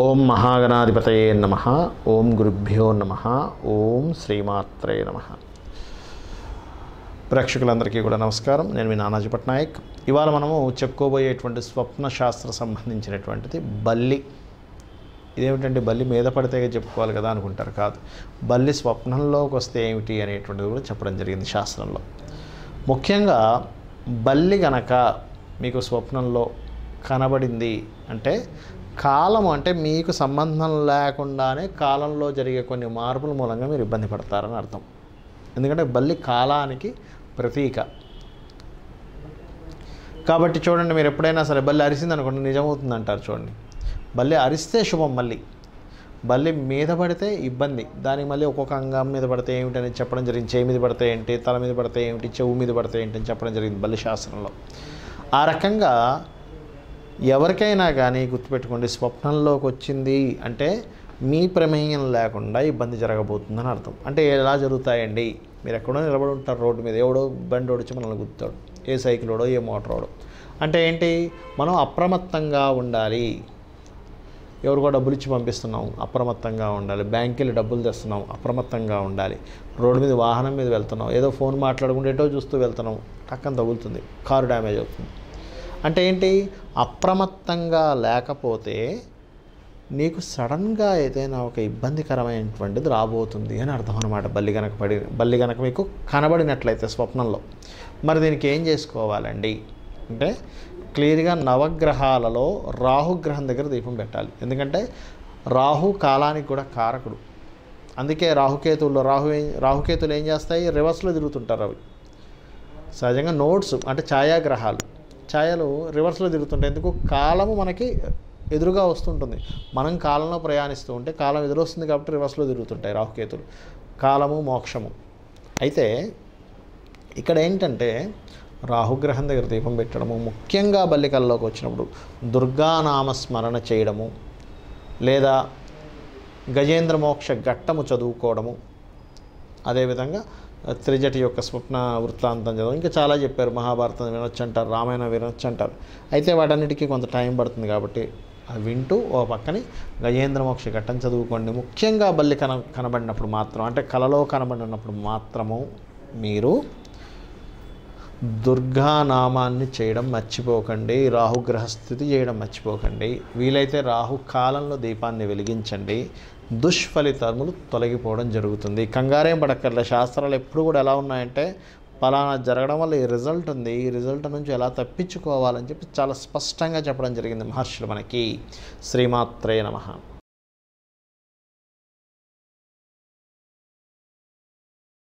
ओम महागणाधिपतये नमः। ओम गुरुभ्यो नमः। ओम श्रीमात्रे नमः। प्रेक्षकुलंदरिकी कूडा नमस्कारम। नेनु नानाजी पटनायक। इवाल मनमु चेप्पुकोबोयेटुवंटि स्वप्न शास्त्र संबंधिंचिनटुवंटिदि बल्ली। इदेमिटंटे बल्ली मीद पड़ते चेप्पुकोवाली कदा अनुकुंटारु, कादु। बल्ली स्वप्नंलोकी वस्ते एमिटि अनेटुवंटिदि कूडा चेप्पडं जरिगिंदि शास्त्रंलो। मुख्यंगा बल्ली गनक मीकु स्वप्नंलो कनबडिंदि अंटे కాలం అంటే మీకు సంబంధం లేకుండానే కాలంలో జరిగే కొన్ని మార్పుల మూలంగా మీరు ఇబ్బంది పడతారని అర్థం। ఎందుకంటే బల్లి కాలానికి ప్రతీక కాబట్టి చూడండి, మీరు ఎప్పుడైనా సరే బల్లి అరిసింది అనుకోండి, నిజమవుతుంది అంటారు। చూడండి, బల్లి అరిస్తే శుభం, మళ్ళీ బల్లి మీద పడితే ఇబ్బంది। దానికి మళ్ళీ ఒక్కొక్క అంగం మీద పడితే ఏమిటని చెప్పడం జరిగింది, చేయి మీద పడితే ఏంటి, తల మీద పడితే ఏమిటి, చెవు మీద పడితే ఏంటి అని చెప్పడం జరిగింది బల్లి శాస్త్రంలో। ఆ రకంగా ఎవరికైనా కానీ గుర్తుపెట్టుకోండి, స్వప్నంలోకి వచ్చింది అంటే మీ ప్రమేయం లేకుండా ఇబ్బంది జరగబోతుందని అర్థం। అంటే ఎలా జరుగుతాయండి, మీరు ఎక్కడో నిలబడి ఉంటారు, రోడ్డు మీద ఎవడో బండి ఓడిచి మనల్ని గుర్తుతాడు, ఏ సైకిల్ ఓడో ఏ మోటార్ ఓడో। అంటే ఏంటి, మనం అప్రమత్తంగా ఉండాలి। ఎవరికో డబ్బులు ఇచ్చి పంపిస్తున్నాం, అప్రమత్తంగా ఉండాలి। బ్యాంకులు డబ్బులు తెస్తున్నాం, అప్రమత్తంగా ఉండాలి। రోడ్డు మీద వాహనం మీద వెళ్తున్నాం, ఏదో ఫోన్ మాట్లాడుకుంటేటో చూస్తూ వెళ్తున్నాం, టక్కన తగులుతుంది, కారు డ్యామేజ్ అవుతుంది। అంటే ఏంటి, అప్రమత్తంగా లేకపోతే నీకు సడన్గా ఏదైనా ఒక ఇబ్బందికరమైనటువంటిది రాబోతుంది అని అర్థం అన్నమాట। బల్లి కనుక మీకు కనబడినట్లయితే స్వప్నంలో, మరి దీనికి ఏం చేసుకోవాలండి అంటే క్లియర్గా నవగ్రహాలలో రాహుగ్రహం దగ్గర దీపం పెట్టాలి। ఎందుకంటే రాహు కాలానికి కూడా కారకుడు, అందుకే రాహుకేతువుల్లో రాహుకేతువులు ఏం చేస్తాయి, రివర్స్లో తిరుగుతుంటారు। అవి సహజంగా నోట్స్ అంటే ఛాయాగ్రహాలు, ఛాయలు రివర్స్లో తిరుగుతుంటాయి। ఎందుకు, కాలము మనకి ఎదురుగా వస్తుంటుంది, మనం కాలంలో ప్రయాణిస్తూ ఉంటే కాలం ఎదురొస్తుంది కాబట్టి రివర్స్లో తిరుగుతుంటాయి రాహుకేతులు, కాలము మోక్షము। అయితే ఇక్కడ ఏంటంటే రాహుగ్రహం దగ్గర దీపం పెట్టడము, ముఖ్యంగా బల్లికల్లోకి వచ్చినప్పుడు దుర్గానామస్మరణ చేయడము, లేదా గజేంద్ర మోక్ష ఘట్టము చదువుకోవడము, అదేవిధంగా త్రిజటి యొక్క స్వప్న వృత్తాంతం చదువు, ఇంకా చాలా చెప్పారు, మహాభారతం వినొచ్చు అంటారు, రామాయణం వినొచ్చు అంటారు। అయితే వాటన్నిటికీ కొంత టైం పడుతుంది కాబట్టి అవి వింటూ ఓ పక్కని గజేంద్ర మోక్ష ఘట్టం చదువుకోండి। ముఖ్యంగా బల్లి కనబడినప్పుడు మాత్రం, అంటే కలలో కనబడినప్పుడు మాత్రము మీరు దుర్గానామాన్ని చేయడం మర్చిపోకండి, రాహుగ్రహ స్థితి చేయడం మర్చిపోకండి। వీలైతే రాహు కాలంలో దీపాన్ని వెలిగించండి, దుష్ఫలితములు తొలగిపోవడం జరుగుతుంది। కంగారేం పడక్కర్లే, శాస్త్రాలు ఎప్పుడు కూడా ఎలా ఉన్నాయంటే ఫలానా జరగడం వల్ల ఈ రిజల్ట్ ఉంది, ఈ రిజల్ట్ నుంచి ఎలా తప్పించుకోవాలని చెప్పి చాలా స్పష్టంగా చెప్పడం జరిగింది మహర్షులు మనకి। శ్రీమాత్రే నమః।